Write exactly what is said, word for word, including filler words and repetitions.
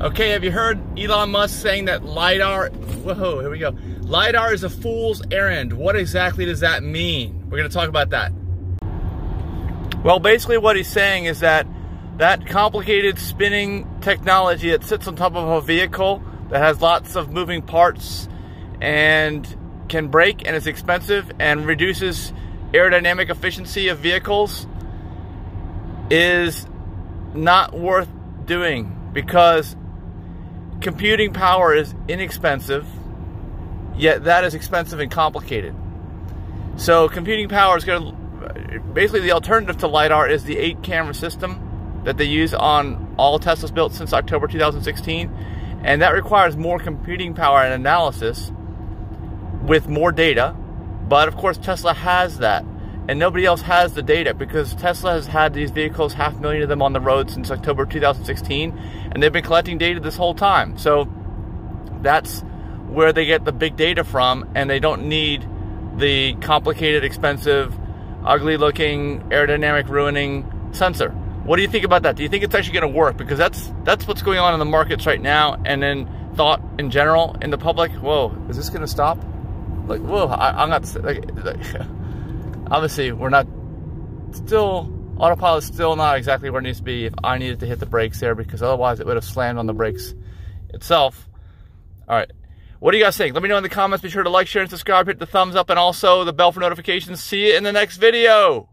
Okay, have you heard Elon Musk saying that LiDAR, whoa, here we go. LiDAR is a fool's errand. What exactly does that mean? We're gonna talk about that. Well, basically what he's saying is that that complicated spinning technology that sits on top of a vehicle that has lots of moving parts and can break and is expensive and reduces aerodynamic efficiency of vehicles is not worth doing because computing power is inexpensive, yet that is expensive and complicated. So computing power is going to, basically the alternative to LiDAR is the eight camera system that they use on all Teslas built since October two thousand sixteen. And that requires more computing power and analysis with more data. But of course Tesla has that. And nobody else has the data because Tesla has had these vehicles, half a million of them on the road since October two thousand sixteen. And they've been collecting data this whole time. So that's where they get the big data from, and they don't need the complicated, expensive, ugly looking, aerodynamic ruining sensor. What do you think about that? Do you think it's actually gonna work? Because that's that's what's going on in the markets right now, and then thought in general in the public. Whoa, is this gonna stop? Like, whoa, I, I'm not, like, like obviously we're not, still, autopilot's still not exactly where it needs to be if I needed to hit the brakes there, because otherwise it would have slammed on the brakes itself. All right, what do you guys think? Let me know in the comments. Be sure to like, share, and subscribe, hit the thumbs up, and also the bell for notifications. See you in the next video.